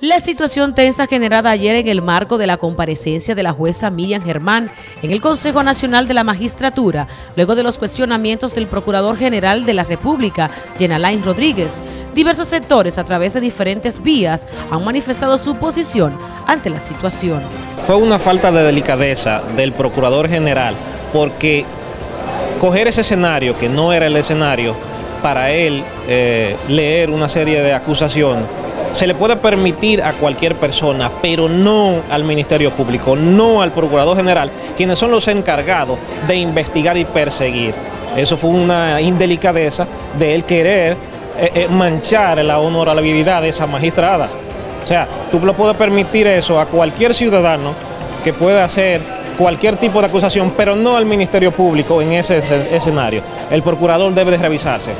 La situación tensa generada ayer en el marco de la comparecencia de la jueza Miriam Germán en el Consejo Nacional de la Magistratura, luego de los cuestionamientos del Procurador General de la República, Jean Alain Rodríguez, diversos sectores a través de diferentes vías han manifestado su posición ante la situación. Fue una falta de delicadeza del Procurador General porque coger ese escenario, que no era el escenario, para él leer una serie de acusaciones, se le puede permitir a cualquier persona, pero no al Ministerio Público, no al Procurador General, quienes son los encargados de investigar y perseguir. Eso fue una indelicadeza de él querer manchar la honorabilidad de esa magistrada. O sea, tú le puedes permitir eso a cualquier ciudadano que pueda hacer cualquier tipo de acusación, pero no al Ministerio Público en ese escenario. El Procurador debe de revisarse.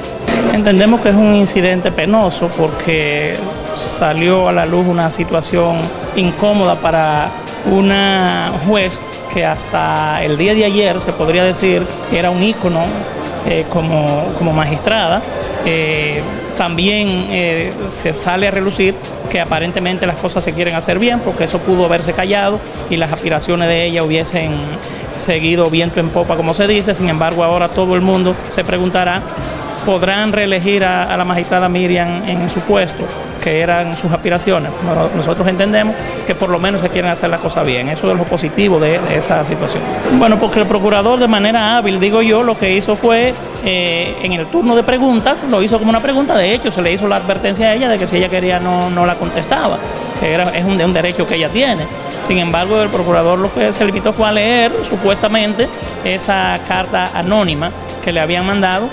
Entendemos que es un incidente penoso porque salió a la luz una situación incómoda para una juez que hasta el día de ayer se podría decir era un ícono como magistrada. También se sale a relucir que aparentemente las cosas se quieren hacer bien porque eso pudo haberse callado y las aspiraciones de ella hubiesen seguido viento en popa, como se dice. Sin embargo, ahora todo el mundo se preguntará: ¿podrán reelegir a la magistrada Miriam en su puesto, que eran sus aspiraciones? Nosotros entendemos que por lo menos se quieren hacer las cosas bien. Eso es lo positivo de esa situación. Bueno, porque el procurador de manera hábil, digo yo, lo que hizo fue, en el turno de preguntas, lo hizo como una pregunta. De hecho, se le hizo la advertencia a ella de que si ella quería no la contestaba, que es un derecho que ella tiene. Sin embargo, el procurador lo que se limitó fue a leer, supuestamente, esa carta anónima que le habían mandado,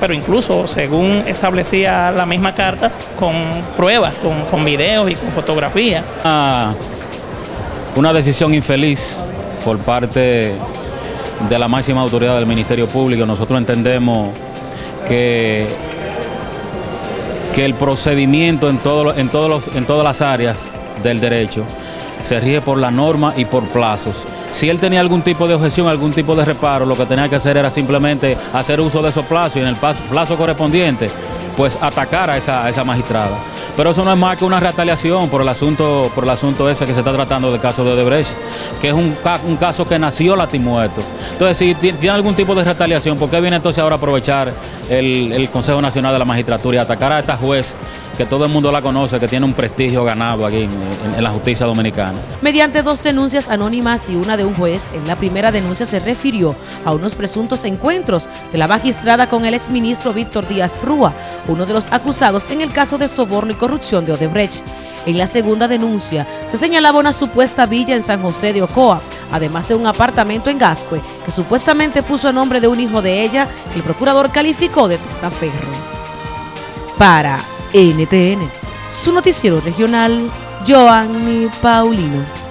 pero incluso según establecía la misma carta, con pruebas, con videos y con fotografía. Una decisión infeliz por parte de la máxima autoridad del Ministerio Público. Nosotros entendemos que el procedimiento en todas las áreas del derecho se rige por la norma y por plazos. Si él tenía algún tipo de objeción, algún tipo de reparo, lo que tenía que hacer era simplemente hacer uso de esos plazos y en el plazo correspondiente, pues atacar a esa magistrada. Pero eso no es más que una retaliación por el asunto ese que se está tratando del caso de Odebrecht, que es un caso que nació latimuerto. Entonces, si tiene algún tipo de retaliación, ¿por qué viene entonces ahora a aprovechar el Consejo Nacional de la Magistratura y atacar a esta juez que todo el mundo la conoce, que tiene un prestigio ganado aquí en la justicia dominicana? Mediante dos denuncias anónimas y una de un juez, en la primera denuncia se refirió a unos presuntos encuentros de la magistrada con el exministro Víctor Díaz Rúa, uno de los acusados en el caso de soborno y corrupción de Odebrecht. En la segunda denuncia se señalaba una supuesta villa en San José de Ocoa, además de un apartamento en Gascue, que supuestamente puso a nombre de un hijo de ella, que el procurador calificó de testaferro. Para NTN, su noticiero regional, Joanny Paulino.